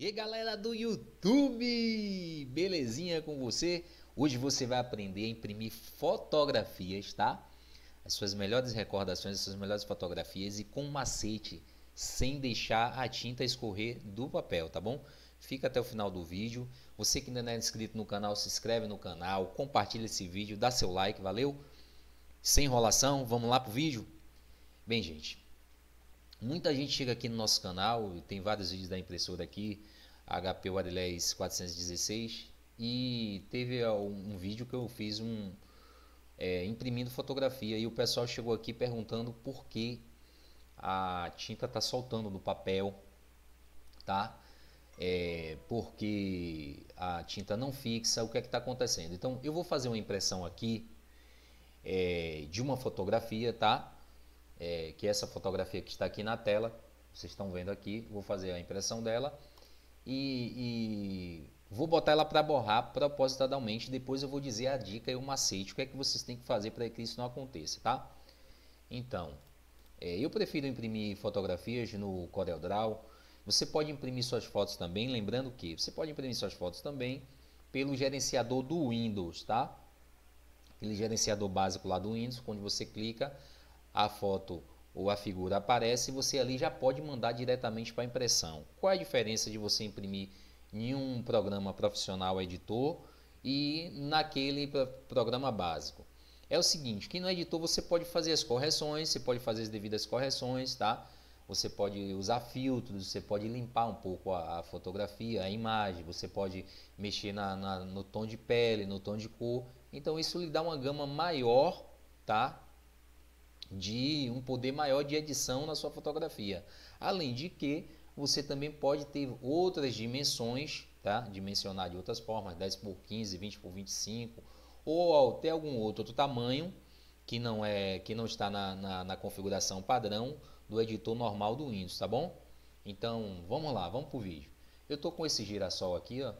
E aí galera do YouTube, belezinha com você? Hoje você vai aprender a imprimir fotografias, tá? As suas melhores recordações, as suas melhores fotografias e com macete, sem deixar a tinta escorrer do papel, tá bom? Fica até o final do vídeo. Você que ainda não é inscrito no canal, se inscreve no canal, compartilha esse vídeo, dá seu like, valeu? Sem enrolação, vamos lá pro vídeo? Bem gente, muita gente chega aqui no nosso canal, tem vários vídeos da impressora aqui, HP Wireless 416, e teve um vídeo que eu fiz imprimindo fotografia e o pessoal chegou aqui perguntando por que a tinta tá soltando do papel, tá? Porque a tinta não fixa, o que é que tá acontecendo? Então eu vou fazer uma impressão aqui de uma fotografia, tá? Que essa fotografia que está aqui na tela, vocês estão vendo aqui, vou fazer a impressão dela e vou botar ela para borrar propositadamente. Depois eu vou dizer a dica e o macete, o que é que vocês têm que fazer para que isso não aconteça, tá? Então, eu prefiro imprimir fotografias no CorelDRAW. Você pode imprimir suas fotos também, lembrando que você pode imprimir suas fotos também pelo gerenciador do Windows, tá? Aquele gerenciador básico lá do Windows, onde você clica, a foto ou a figura aparece e você ali já pode mandar diretamente para impressão. Qual é a diferença de você imprimir em um programa profissional editor e naquele programa básico? É o seguinte, que no editor você pode fazer as correções, você pode fazer as devidas correções, tá? Você pode usar filtros, você pode limpar um pouco a fotografia, a imagem, você pode mexer no tom de pele, no tom de cor. Então isso lhe dá uma gama maior, tá? De um poder maior de edição na sua fotografia, além de que você também pode ter outras dimensões, tá? Dimensionar de outras formas, 10 por 15, 20 por 25, ou até algum outro tamanho que não está na configuração padrão do editor normal do Windows, tá bom? Então vamos lá, vamos pro vídeo. Eu tô com esse girassol aqui, ó,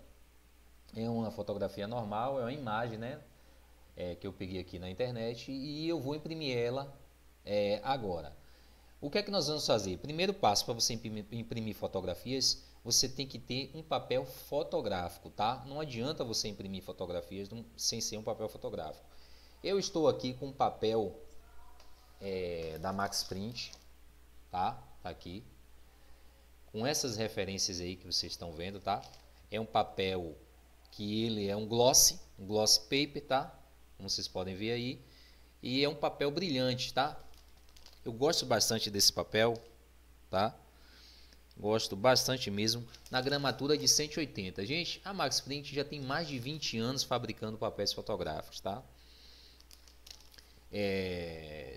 é uma fotografia normal, é uma imagem, né, que eu peguei aqui na internet, e eu vou imprimir ela agora. O que é que nós vamos fazer? Primeiro passo para você imprimir fotografias, você tem que ter um papel fotográfico, tá? Não adianta você imprimir fotografias sem ser um papel fotográfico. Eu estou aqui com um papel da Max Print, tá? Tá aqui, com essas referências aí que vocês estão vendo, tá? É um papel que ele é um gloss paper, tá? Como vocês podem ver aí, e é um papel brilhante, tá? Eu gosto bastante desse papel, tá? Gosto bastante mesmo, na gramatura de 180. Gente, a Max Print já tem mais de 20 anos fabricando papéis fotográficos, tá?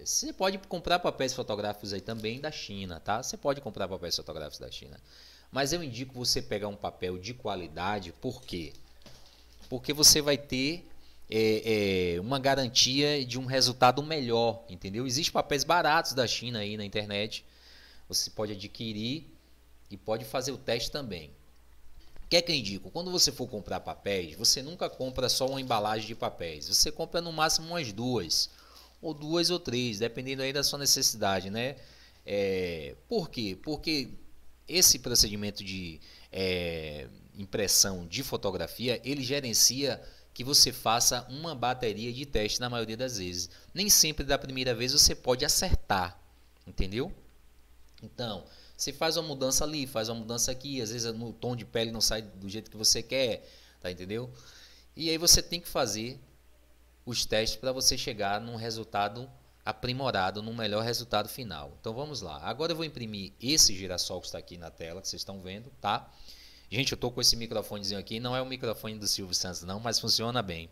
Você pode comprar papéis fotográficos aí também da China, tá? Você pode comprar papéis fotográficos da China. Mas eu indico você pegar um papel de qualidade, por quê? Porque você vai ter uma garantia de um resultado melhor, entendeu? Existem papéis baratos da China aí na internet, você pode adquirir e pode fazer o teste também. O que é que eu indico? Quando você for comprar papéis, você nunca compra só uma embalagem de papéis, você compra no máximo umas duas ou três, dependendo aí da sua necessidade, né? Por quê? Porque esse procedimento de impressão de fotografia, ele gerencia que você faça uma bateria de teste na maioria das vezes. Nem sempre da primeira vez você pode acertar, entendeu? Então, você faz uma mudança ali, faz uma mudança aqui, às vezes o tom de pele não sai do jeito que você quer, tá, entendeu? E aí você tem que fazer os testes para você chegar num resultado aprimorado, num melhor resultado final. Então vamos lá. Agora eu vou imprimir esse girassol que está aqui na tela, que vocês estão vendo, tá? Gente, eu tô com esse microfonezinho aqui, não é o microfone do Silvio Santos não, mas funciona bem.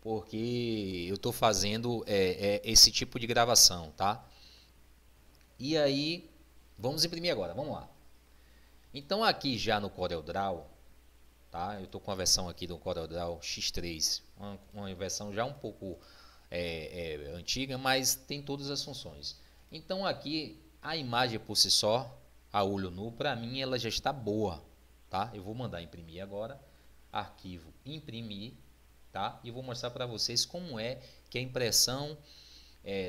Porque eu tô fazendo esse tipo de gravação, tá? E aí, vamos imprimir agora, vamos lá. Então aqui já no CorelDRAW, tá? Eu tô com a versão aqui do CorelDRAW X3, uma versão já um pouco antiga, mas tem todas as funções. Então aqui, a imagem por si só, a olho nu, para mim ela já está boa. Tá? Eu vou mandar imprimir agora, arquivo imprimir, tá? E vou mostrar para vocês como é que a impressão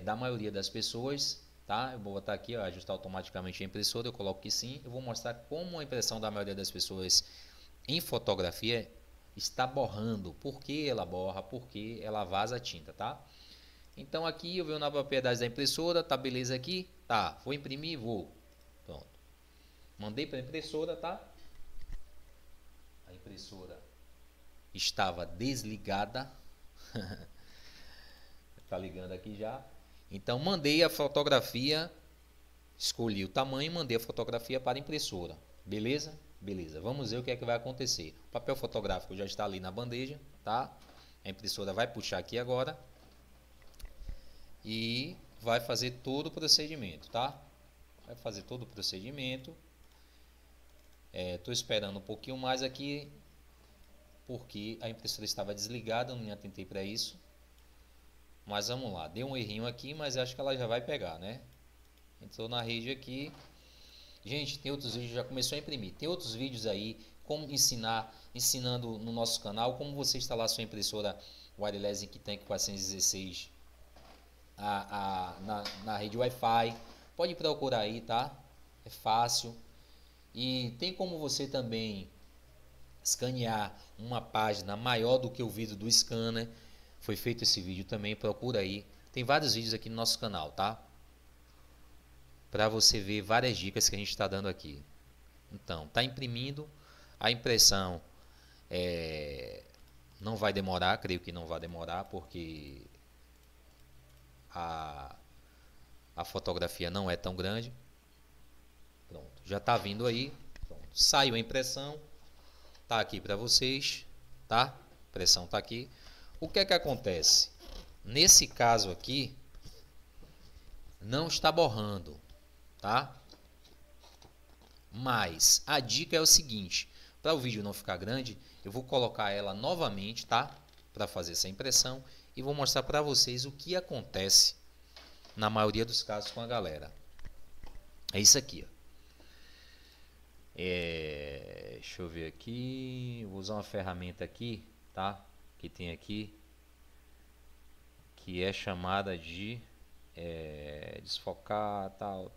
da maioria das pessoas, tá? Eu vou botar aqui, ó, ajustar automaticamente a impressora, eu coloco que sim. Eu vou mostrar como a impressão da maioria das pessoas em fotografia está borrando, por que ela borra, por que ela vaza a tinta, tá? Então aqui eu venho na propriedade da impressora, tá, beleza aqui, tá, vou imprimir, vou, pronto, mandei para a impressora, tá? A impressora estava desligada, tá ligando aqui já. Então mandei a fotografia, escolhi o tamanho, mandei a fotografia para a impressora, beleza? Beleza, vamos ver o que é que vai acontecer. O papel fotográfico já está ali na bandeja, tá? A impressora vai puxar aqui agora e vai fazer todo o procedimento, tá? Vai fazer todo o procedimento. Estou esperando um pouquinho mais aqui, porque a impressora estava desligada, não me atentei para isso. Mas vamos lá, deu um errinho aqui, mas acho que ela já vai pegar, né? Entrou na rede aqui. Gente, tem outros vídeos, já começou a imprimir. Tem outros vídeos aí, como ensinando no nosso canal, como você instalar sua impressora Wireless Ink Tank 416 na rede Wi-Fi. Pode procurar aí, tá? É fácil. E tem como você também escanear uma página maior do que o vídeo do scanner. Foi feito esse vídeo também, procura aí. Tem vários vídeos aqui no nosso canal, tá? Para você ver várias dicas que a gente está dando aqui. Então, tá imprimindo. A impressão não vai demorar, creio que não vai demorar, porque a fotografia não é tão grande. Pronto, já tá vindo aí. Pronto, saiu a impressão. Tá aqui para vocês, tá? A impressão tá aqui. O que é que acontece? Nesse caso aqui, não está borrando. Tá? Mas a dica é o seguinte, para o vídeo não ficar grande, eu vou colocar ela novamente, tá? Para fazer essa impressão e vou mostrar para vocês o que acontece na maioria dos casos com a galera. É isso aqui, ó. Deixa eu ver aqui, vou usar uma ferramenta aqui, tá? Que tem aqui, que é chamada de desfocar, tal.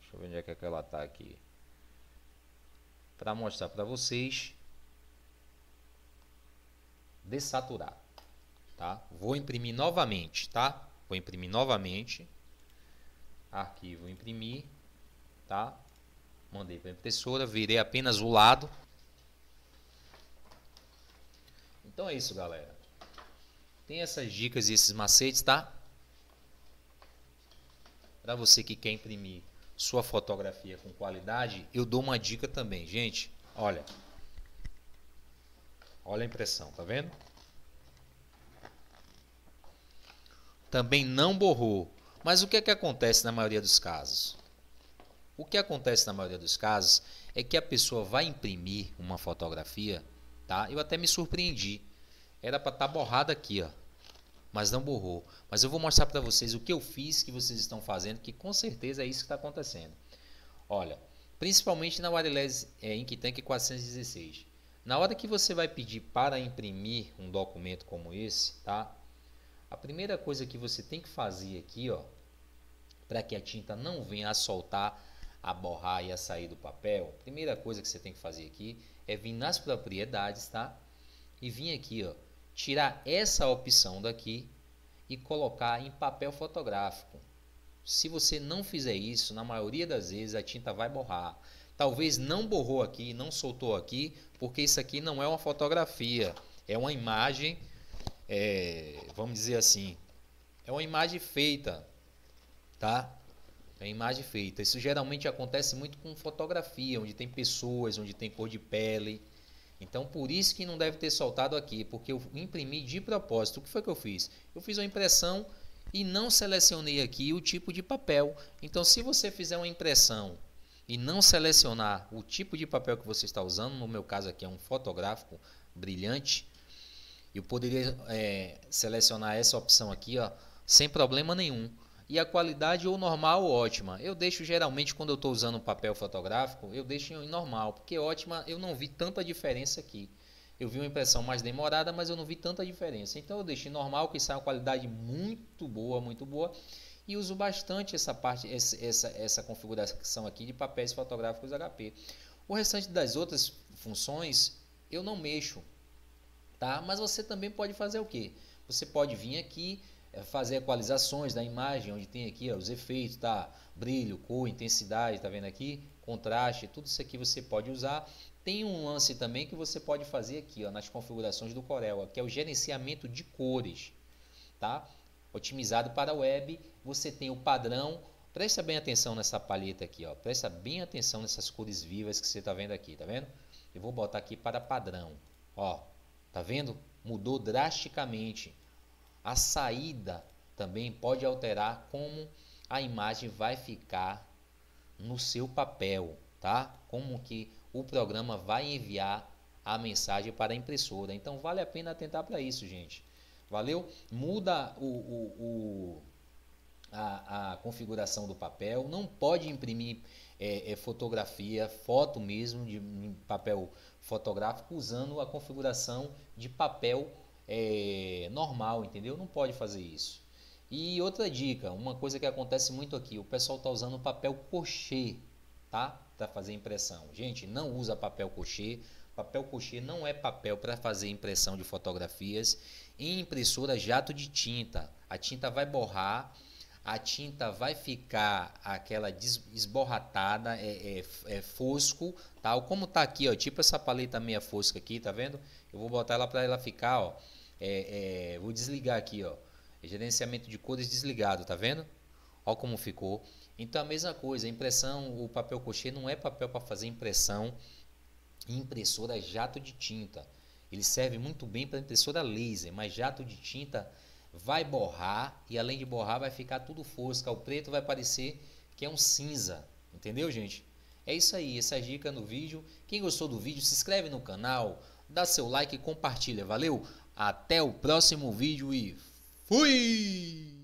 Deixa eu ver onde é que ela tá aqui, para mostrar para vocês. Dessaturar, tá? Vou imprimir novamente, tá? Vou imprimir novamente. Arquivo, imprimir, tá? Mandei para a impressora, virei apenas o lado. Então é isso, galera. Tem essas dicas e esses macetes, tá? Para você que quer imprimir sua fotografia com qualidade, eu dou uma dica também, gente. Olha a impressão, tá vendo? Também não borrou. Mas o que é que acontece na maioria dos casos? O que acontece na maioria dos casos é que a pessoa vai imprimir uma fotografia, tá? Eu até me surpreendi. Era para estar borrada aqui, ó. Mas não borrou. Mas eu vou mostrar para vocês o que eu fiz, que vocês estão fazendo, que com certeza é isso que está acontecendo. Olha, principalmente na Wireless Ink Tank 416. Na hora que você vai pedir para imprimir um documento como esse, tá? A primeira coisa que você tem que fazer aqui, ó, para que a tinta não venha a soltar, a borrar e a sair do papel, a primeira coisa que você tem que fazer aqui é vir nas propriedades, tá? E vir aqui, ó, tirar essa opção daqui e colocar em papel fotográfico. Se você não fizer isso, na maioria das vezes a tinta vai borrar. Talvez não borrou aqui, não soltou aqui, porque isso aqui não é uma fotografia, é uma imagem, vamos dizer assim, é uma imagem feita, tá? É imagem feita. Isso geralmente acontece muito com fotografia, onde tem pessoas, onde tem cor de pele. Então, por isso que não deve ter soltado aqui, porque eu imprimi de propósito. O que foi que eu fiz? Eu fiz uma impressão e não selecionei aqui o tipo de papel. Então, se você fizer uma impressão e não selecionar o tipo de papel que você está usando, no meu caso aqui é um fotográfico brilhante, eu poderia selecionar essa opção aqui, ó, sem problema nenhum. E a qualidade ou normal ou ótima. Eu deixo geralmente quando eu estou usando papel fotográfico, eu deixo em normal. Porque ótima eu não vi tanta diferença aqui. Eu vi uma impressão mais demorada, mas eu não vi tanta diferença. Então eu deixo em normal, que sai uma qualidade muito boa, muito boa. e uso bastante essa parte, essa configuração aqui de papéis fotográficos HP. O restante das outras funções eu não mexo, tá? Mas você também pode fazer o quê? Você pode vir aqui, fazer equalizações da imagem, onde tem aqui, ó, os efeitos, tá? Brilho, cor, intensidade, tá vendo aqui? Contraste, tudo isso aqui você pode usar. Tem um lance também que você pode fazer aqui, ó, nas configurações do Corel, ó, que é o gerenciamento de cores, tá? Otimizado para a web, você tem o padrão. Presta bem atenção nessa paleta aqui, ó. Presta bem atenção nessas cores vivas que você está vendo aqui, tá vendo? Eu vou botar aqui para padrão, ó. Tá vendo? Mudou drasticamente. A saída também pode alterar como a imagem vai ficar no seu papel, tá? Como que o programa vai enviar a mensagem para a impressora. Então vale a pena atentar para isso, gente. Valeu? Muda a configuração do papel. Não pode imprimir fotografia, foto mesmo, de papel fotográfico, usando a configuração de papel normal, entendeu? Não pode fazer isso. E outra dica, uma coisa que acontece muito aqui, o pessoal está usando papel cochê, tá? Para fazer impressão. Gente, não usa papel cochê. Papel cochê não é papel para fazer impressão de fotografias em impressora jato de tinta. A tinta vai borrar, a tinta vai ficar aquela esborratada, fosco, tá? Como está aqui, ó, tipo essa paleta meia fosca aqui, tá vendo? Eu vou botar ela para ela ficar, ó, vou desligar aqui, ó, gerenciamento de cores desligado, tá vendo? Ó como ficou. Então a mesma coisa, impressão, o papel cochê não é papel para fazer impressão impressora jato de tinta. Ele serve muito bem para impressora laser, mas jato de tinta vai borrar, e além de borrar vai ficar tudo fosca, o preto vai parecer que é um cinza, entendeu, gente? É isso aí, essa é a dica no vídeo. Quem gostou do vídeo, se inscreve no canal, dá seu like e compartilha, valeu? Até o próximo vídeo e fui!